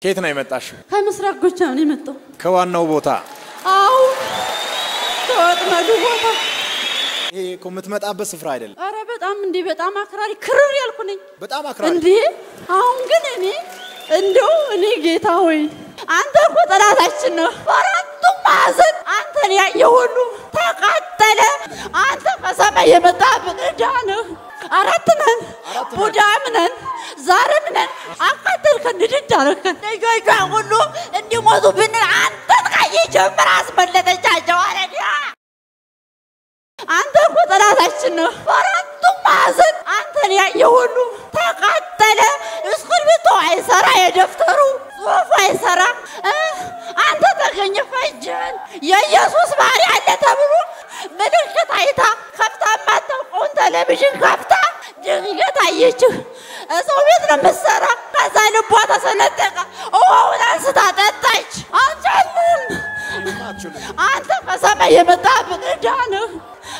كيف نعمت عشو؟ هاي مسرق قشاني متو. كوان نوبوتا. أو. كوات ما دوبوتا. هي كمت مت أب سفرايدل. أربعة أم عندي بيت أم أكراري كروري الكوني. بيت أم أكراري. عندي. أم قنني. عندو نيجي تاوي. أنت أخوت أنا تعيشنا. فرات تمازن. أنت يا يهونو. تقتله. أنت فسمع يمتاب الجانو. أردنا. بدأنا. زارنا. أقدر كندير جارك. نيجي كأقولو إني مذوبين أنت تعيش براس من لا تجاوزني. أنت أخوت أنا تعيشنا. فرات تمازن. أنت يا يهونو. تقتله. يسكر بتوعي سرا يدفترو. فايسرا أنت تغني فجان يا يسوس ماري على تبرو ملك تعيتها خفتا ما تقونت لبجن خفتا دقيقة تعيش صوبيتنا مسرا قزال بوطة سنتقة وهنا ستعتتش أجنن أنت قسما يمتابن جانو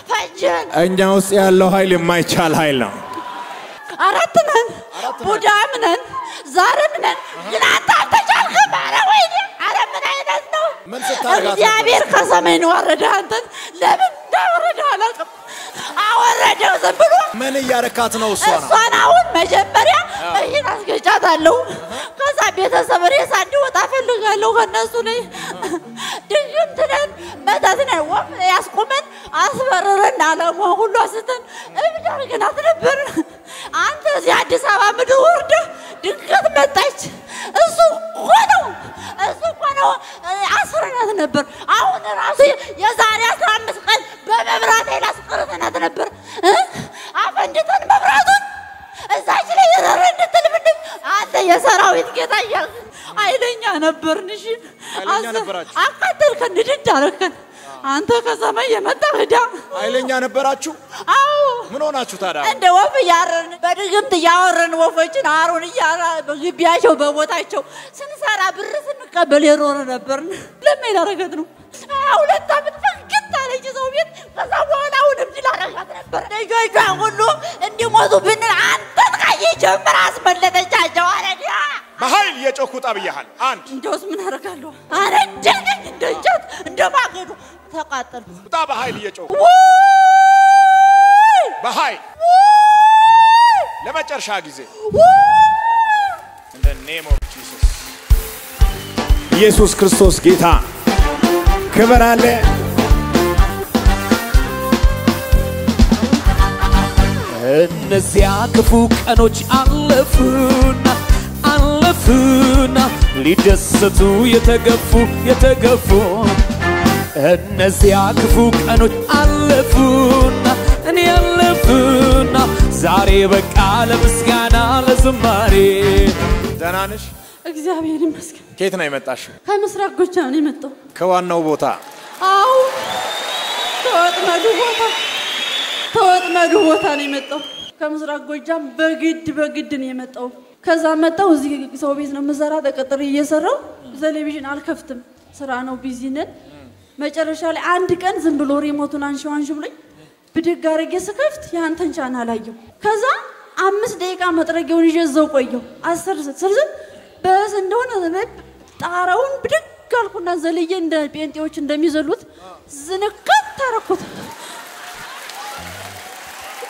فجان أنجاوس يا الله هايل ما يشال هايلا أردنا بدأنا زارنا جناتا من ستارك يا أمير قسمين وردها أنت لا من وردها لك أوردها زبلو من ياركات نوصانا الصناعون مجبريا هي ناس كجاتا لو قسم يتسمري صندوق تفل لغة الناس لي دجم تنين مدتنا وفن يسقمن أصبرنا على وهولو أستن أبدا كنا تنبر أنت زيادة سبعة من وردة دقت متج السوق خدوا السوق أنا عصرنا تنبر عون راسي يزعل يسرع مسقل بمبراتي لسقرتنا تنبر عفنجتن مبراتن الزعج لي يرند تلبندم هذا يسراوي كذا يا عيني أنا برنشين أقدر كندير جارك أنت كسمة يمتعدا عيني أنا براتشو من هنا شو ترى؟ عند وفيارن بدرجم تيارن وفيشن هارون يارا بجيبياشو بوتايشو سنسارا برسن كابليرون نبرن لما يلارقتنو أولا تابتفق كتا ليش زوجين كسبونا ونبجلا رقتنا برن نيجي كأقولو إني مذوبين عن تتعيش براس من لا تجاوزوا عليا ما هاي ليش أخوت أبيهان أنت جوز من هرقالو أنا جد دماغي ثقتن بتابع هاي ليش بهاي لما ترشح جزء. In the name of Jesus. يسوع كريستوس كيتا. كبرالة. النزيات فوق أنوش ألفنا لجسدو يتجفو النزيات فوق أنوش ألفنا زاري بكالة مسكانة لزماري دانانش اكزابيري مسكن كيف نايمت عشو؟ هاي مسرق قشاني متو كوان نوبوتا أو توات مدوبوتا نيمتو كمسرق قشان بقيد نيمتو كذا متو زي سوبيزنا مزارة دكتر يسرو زالي بيجين على كفتم سرانو بيزينن ما جرشالي عندك انزم بلوري موتو نانشو لي بدك عارجي سكفت يا أنت إنشان على يوم كذا أمس ديك أم ترى جوني جزء قيوم أسرز بس إندون هذا تعرفون بدك كلكنا زليين ده بينتي وشند ميزلوت زنكت تركوت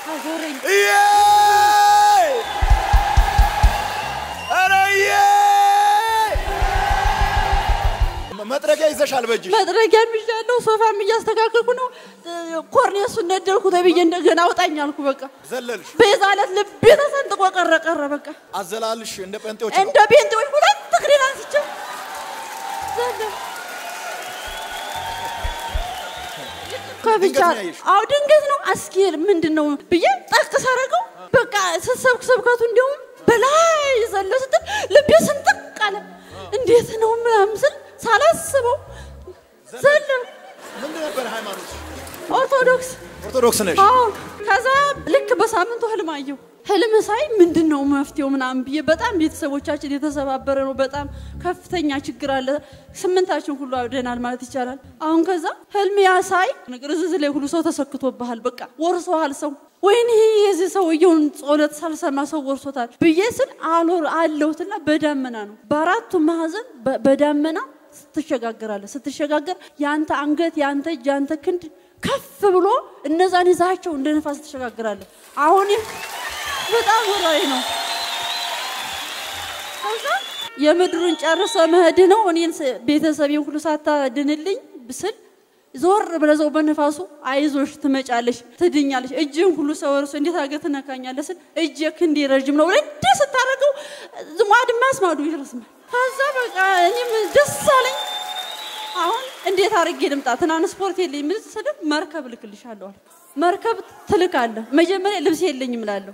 أقولين أنا ما ترى جاي زشال بيجي ما ترى جاي مش لأنه صفا ميجاستك كلكنا كورنيا سنة دركو ده بيجينا جناو تانيال كوبكا. زلالش. بيزالت لبيتا سنتك وقرر بكا. أزلالش إنت بنتي وش. إنت بنتي وش ولا تقرين أنسيتش. زلال. كابيجار. أودين كذنو أسكير من دنو بيجي تكسركو بكا سبك تنديهم بلاي زلال سنت لبيتا سنتك كلا. إندي ثنو ملامسل سالس سبو. زلال. من دنو برهاي مانوس. أورثودوكس. أورثودوكس نش. كذا لك بس عم نتوه المايو هلم ساي من دنو مفتي ومن عم بيه بتأم بيتسويتش اللي تسبب برنو بتأم كفتين يا شكر الله سمنتاشون كله عودنا المرة تجارا عن كذا هلم يا ساي نقرز اللي كل صوت سكت وبهال بكا ورسوها لسه وين هي زي سويون صورة سلسلة ما صور صوتها بيسن على لوتنا بدمنا برات مهزن بدمنا ستشجع الله ستشجع يانتا عنقت يانتا جانتا كنت كفبلو النزاني زايشوا عندنا فاز ستشجع الله عوني بتأمر رأينا خلاص يا مدرون شارس ما هدنا ونينس بيت سبيهم كل ساعة دنيلين بسل زور بلا زوبان نفاسو عايز وش تمج علش تدين علش أجيهم كل سوار سندي ثاقتنا كان علش أجي كندي رجمنا ولا دس تارجو زماد ماس ما أدوي رسمه هذا بقى يعني من دس سالين عون عندي ثارج جدم تعتنا أنا سبورتي اللي من سلب مركب لكل شهادة مركب تلك على ما جمال لبسي اللي نملاله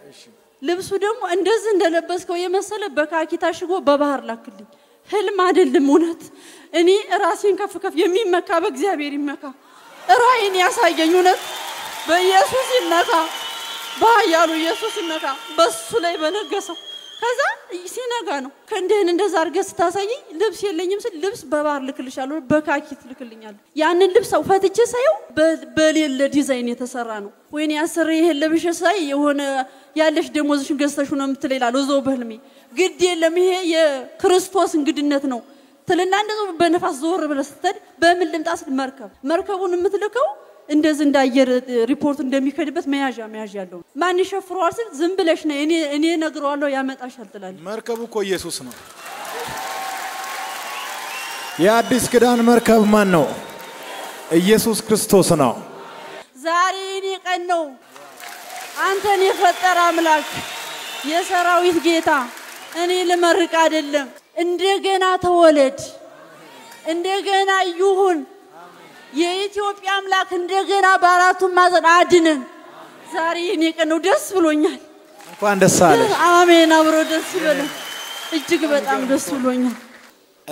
لبسوا دمو أندز ندلبس كويه مسألة بكا كتاش جو ببهر لكلي هل ما عدل دمونات إني راسين كف كف يمين مكا بجزء بيرين مكا رأيني يا سايجنونات بيسوس النكا بايالو يسوس النكا بس سليمان الجسم كذا يسينا كانوا كندهن أندز أرجع ستاسايي لبسي اللي نمسل لبس ببهر لكلي شالو بكا كيت لكلي نال يعني اللبس أوفات الجسايو بلي الديزاين يتسرانو وين يسريه اللبس الجساي هون يالش دموزش قصة شو نمتلي لالوزو بهلمي قد يلمي هي كريستوس قدنت نو تلنا عندنا بنفس زور بالستر بملم تأصل مركب مركب ونمتلكه عندنا زنداير ريبورت عندنا ميكادبت ما يجي لهم ما نشوف راسل زنبلشنا إني نقرأ له يا مت أشهر تلال مركبه كوي يسوسنا يا أديس كدان مركب منو يسوس كريستوسنا زاريني قنو أنتني فترة عملك يا سراوي جيتا أني لما ركاد اللهم إندرجنا تولد إندرجنا يهون يأتيو في عملك إندرجنا براتو مازن عادنا زاريني كنو دسبلونيا كون دسالة آمين أبرو دسبلون إجيبت أم دسبلونيا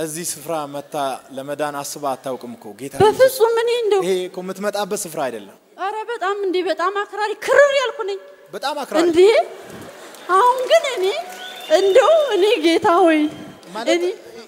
أزيس فرا متى لما دان أصبع توكمكو جيتا بفسو مني إندو هي كمت مت أبس فرا يدلنا أربعة أمم دي بتأم أكراري كروري ألكوني بتأم أكراري إندي أونجن إني إندو إني جيتاوي إني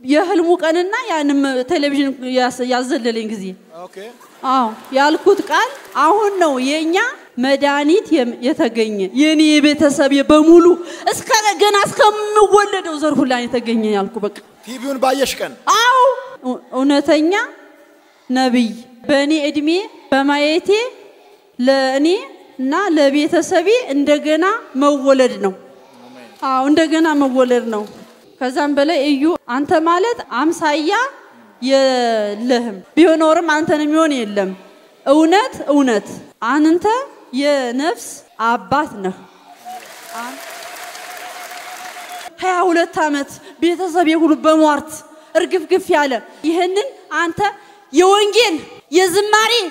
بيهلمو كأننا يعني تلفزيون يازل للإنجليزي. أوكي. يالكوت كان أهون نو ينيا مدانيت يتجيني يعني بيتسب يبمولو إسكان جناس كم مولد وزر كلنا يتجيني يالكوبك. تبيون بايش كان؟ ونتنيا نبي بني إدمي بمايتي لأني نا لبيتسبي إندجنا مولدنا. عندنا مولرنا كذا بلا أيو أنت مالت عم سايا يلهم بينورم أنت نميون يلهم أونت عن أنت يا نفس عباتنا هيا ولد تامت بيتصاب يقول بموارت أرقف قف على يهنن أنت يوانجين يزماري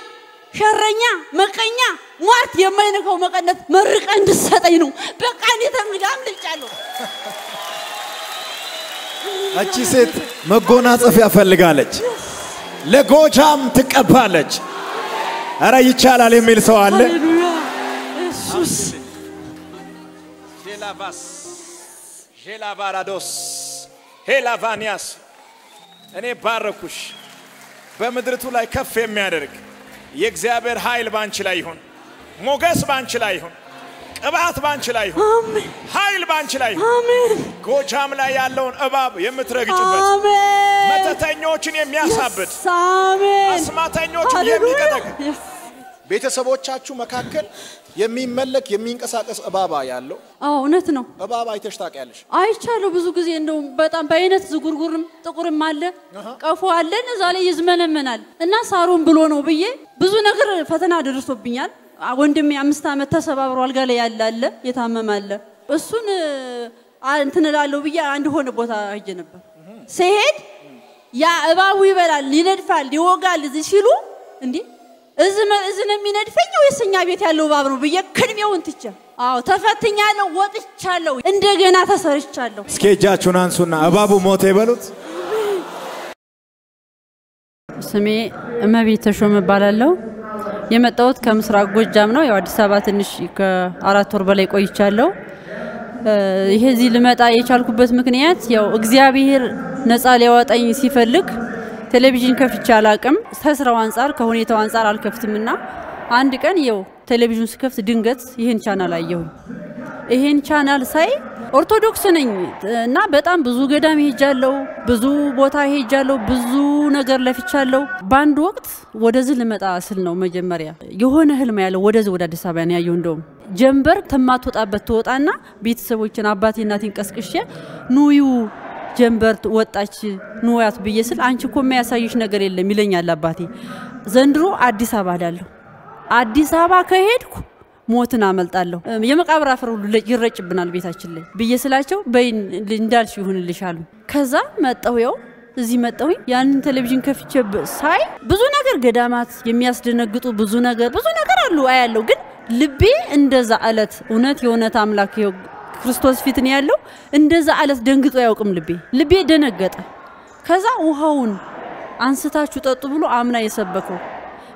شرّنيا مقنيا موت يمينك ومقنّت مرّق عند الساتينو بقاني تمجام للجالو. أجلست مجونات في أفلجالج لجوجام تكبالج أرا يجعل عليه ميل سؤال. يسوع. جلاباس جلابارادوس هلافانياس أنا باركوش بمدرتو لا يكفي ميارك. يكزابر هايل بانشلايهون، موجس بانشلايهون، أبعث بانشلايهون، هايل بانشلايهون، كوجام لا يالون أباب يمترك جبت، متى تنيوتشين يمياسابد، أسماء تنيوتشين يميكتك، بيت سبوت شاشو مكاكل يمين ملك يمين كساكس أبابا يالو، نتنو، أبابا يتشتاك علش، أيشالو بزوجي إنه بتأم بينت زوجورم تقرم ماله، كفوالله نزالي يزمن منال، الناس صارون بلونه بيه، بزوجنا غير فتنا درسوا بينال، عندي مي عم استعمل تسبب رجال يالله يتهم ماله، بسون أنتنا لا لوبيا عنده هون بوتا هجنب. سهيد يا أبا وي برا ليندفع ليوغا لزيشيلو عندي. إذا من الفيديو يسنجا بيتالو بابرو بيا كريم يوانتيجا. أو تفتني على واتش شالو. إندرجنا تسرش شالو. سكيجا شنان سونا أبابو موتى بلوت. سمي ما بيتشو مباللو. يوم تود كم سراغ بوج جامنو يوارد سبات نشيك أراتور بليك أي شالو. هذه لمات أي شال كوبس مكنيات يو إجزابير نسأله وات أي سيفر لك. تلفزيون كفت شالكم تسرع وانصار كهوني توانصار على كفت منا عندك أنا يو تلفزيون سكفت دينجت يهين قناة يو يهين قناة ساي أرثوذكسني نابت أم بزوج دام هيجالو بزو بوتها هيجالو بزو نجار لفتشالو باند وقت ودزل لمت أصلنا ومجمريا يهون هل ما يلو ودز وداد سبعين يوندوم جنبر تمات وتقبضت أنا بيت سوي كناباتي ناتين كسكشة نويو جنبرت واتش نوعات بيسل أنشكو ما يساعيش نجار اللي ميلين على باتي زندرو عدي سبعة دلو عدي سبعة كهيدك موت نعمل تالو يومك أبغى أفرغ لجيرج بنال بيتاشللي بيسلاشوا بين لندال شو هن اللي شالو كذا ما تقويو زیمتایی یعنی تلویزیون کفیچه بسای بزونگر قدمات یمیاس دنگتو بزونگر آلو گن لبی اندزا علت اونت یونت عملکیو کریستوس فیتنی آلو اندزا علت دنگتو ایوکم لبی دنگت خزا اوهاون انستا چوت اطبلو عملای سبکو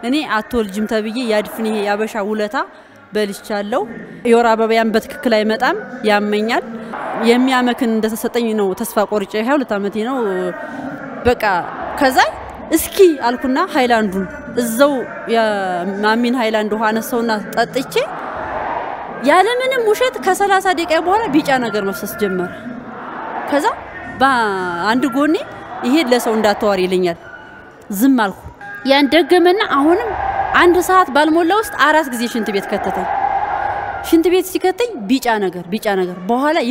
یعنی عطول جمتابیی یادفنیه یابش عولتا بالش چالو یورابا بیام بذک کلایمت آم یام میاد یمیام کن دستاتینو تصفح قریچه ها ولت آمدینو بکا خزای اسکی آلکنه هایلندو زو یا مامین هایلندو هانسونه تاتیچه یاله من موشت کسلا سادیک ابوره بیچانه گرم فسس جمر خزا با اندگونی یهید لسوندا توری لینگر زمالو یان دگم من آهنم عند ساعات بالمولوست آراس گزیشن تبیت کتته شن تبیت سیکتی بیچانه گر باهالا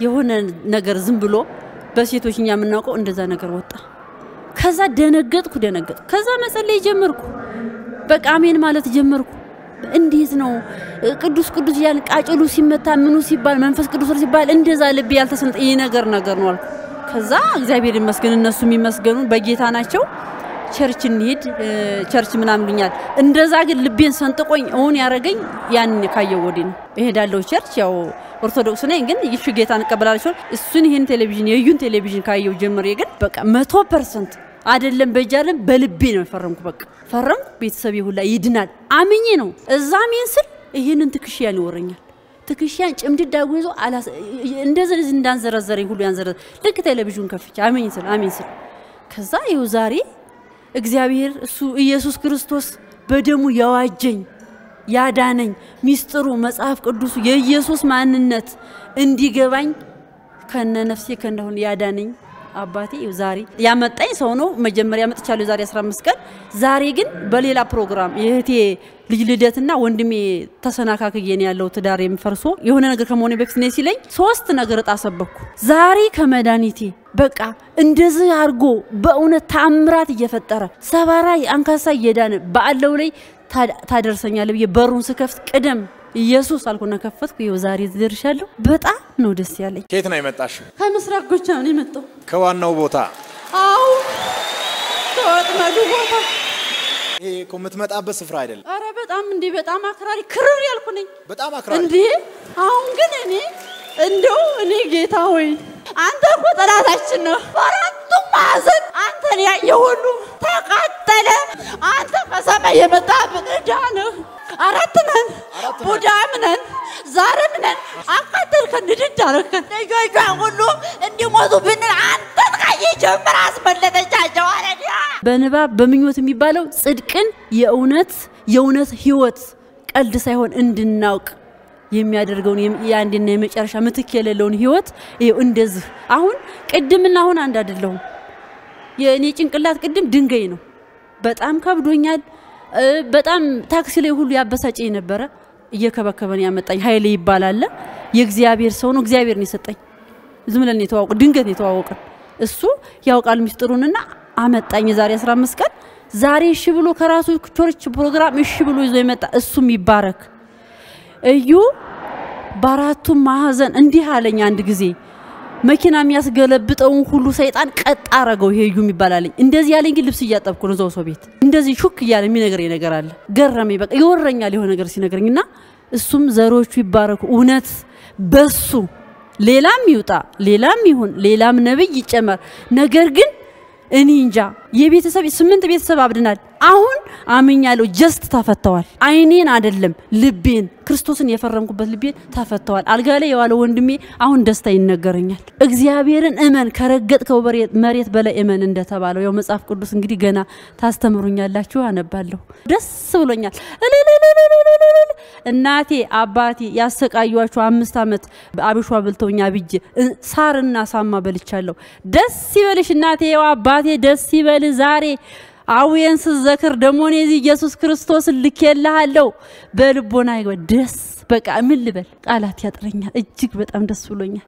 یهونه نگر زنبلو بس یه توش نیام نکو اندزا نگر وطه خزا دنگت خزا مسئله جمر کو بک آمین مالت جمر کو اندیز نو کدوس یعنی آجلوسی متام منوسی بال منفس کدوسی بال اندزا لبیال تسنت این نگر نوال خزا زبیر مسکن نسومی مسکنون بگیتانه چو چرچ نید چرچ منام دنیا اندزا گر لبین سنت کوین اون یارگین یعنی کایو ودین به دلو چرچ یاو ارتدوس نهینگن یشی گیتان کبرالشون سونی هن تلویزیونی یون تلویزیون کایو جمریگن بک 100% عادلیم بچرم بلبین فرم کبک فرم بیت سبیه ولایت ند آمینی نو زمین سر این انتکشیانو رنجال تکشیان چمدی داغونو علاس اندزا زندان زرزری خلیان زرز لکه تلویزیون کافیه آمین سر کزای وزاری اجزایر سوئیسوس کریستوس بدمو یواجین یادانن میسترو مساف کردوس ییسوس معننت اندیگوان کن نفسی کنده یادانن آبادی وزاری یامت این سونو مجموعی یامت چالو وزاری اسرام مسکن زاریگن بلیلا پروگرام یه تی لیلیت نه وندمی تصنعات که گینی آلو تداریم فرسو یهونه نگر کمونی بکس نیسیلی سوست نگرت آسیب بکو زاری کمدانیتی بقى اندزي عرقو بقونا تعمرات يفترة سباراي انكاسا يدان بقلولي تادرسانيا لبي برون سكفت قدم يسوس الكونا كفت ويوزاري درشالو بقى نودس يالي كيتنا يمتاشو هاي مسرق قوشان يمتو كوان نوبوتا او كوات مدوبوتا ايه كومت متقبل صفر عدل ارى بقى مندي بقى ماكراري كرر يالكوني بقى ماكراري اندي اونجنني اندو نيجيتاوي أنت كنت راسك إنه فرنت مازن أنت اللي يهونو تقتله أنت فسمع يمتابك جانه أردنا بدأنا زارنا أقتل كنديد جارك نيجي كأقوله إني مذوبنا أنت كي يجيب راس من لذا جوارنا بنباب بميوت ميبالو صدقن يونت هيوت ألدس هون إندناك يمي أدرجون يمي عندي نميش أرشام متكيل لون هيوت يوندز أهون قدمنا هون عند أدرلهم يعني كن كلات قدم دنجينه بتأم كابدوني بتأم تاكسي له هو يابس هجينه برا يكبر كبرني أمتاي هاي اللي يبالله يجزيابير سونو جزيابير نستاي زملني تواوق دنجتني تواوق السو ياوق على مستروننا أمتاي نزاري سرام مسكت زاري شبلو كراسو كتورش بروغرام مش شبلو زي مت السو مبارك ایو براتو مهزن اندي حالني عند غزي مكينا مياسغلبطون كله شيطان قط አረገው ይሄ ዩም ይባላል እንደዚህ ያለ እንግል ልብስ ያጣብኩ ነው ዘው ሰው ቤት እንደዚህ ሹክ ያለ የሚነገር ነገር አለ ገረመኝ በቃ ይወረኛል ይሆነ ነገር ሲነገርኝና እሱም ዘሮቹ ይባረኩ እውነት በሱ ሌላም ይውጣ ሌላም ይሁን ሌላም ነብይ ይጨመር ነገር ግን እኔ እንጃ የቤተሰብ 8 ቤተሰብ አብድናል አሁን አመኛለሁ ጀስት ተፈተዋል አይኔን አይደለም ልቤን ክርስቶስን የፈረምኩበት ልቤን ተፈተዋል አልጋለ የዋለ ወንድሜ አሁን ደስታ ይነገረኛል እግዚአብሔርን እመን ከረገጥከው መሬት በለ እመን እንደተባለው ያው መጽሐፍ ቅዱስ እንግዲህ ገና ታስተምሩኛላችሁ አነባለሁ ደስ ብሎኛል እናቴ አባቴ ያሰቃዩዋችሁ 5 አመት አብሽዋ ብልቶኛ ቢጅ ሳርና ሳማ በልቻለሁ ደስ ይበልሽ እናቴ ያው አባቴ ደስ ይበል ዛሬ አውየንስ ዘክር ደሞኔ ኢየሱስ ክርስቶስ ልከላለው በልቦና ይወደስ በቃ ምን ልበል ቃላት ያጥረኛል እጅግ በጣም ደስ ብሎኛል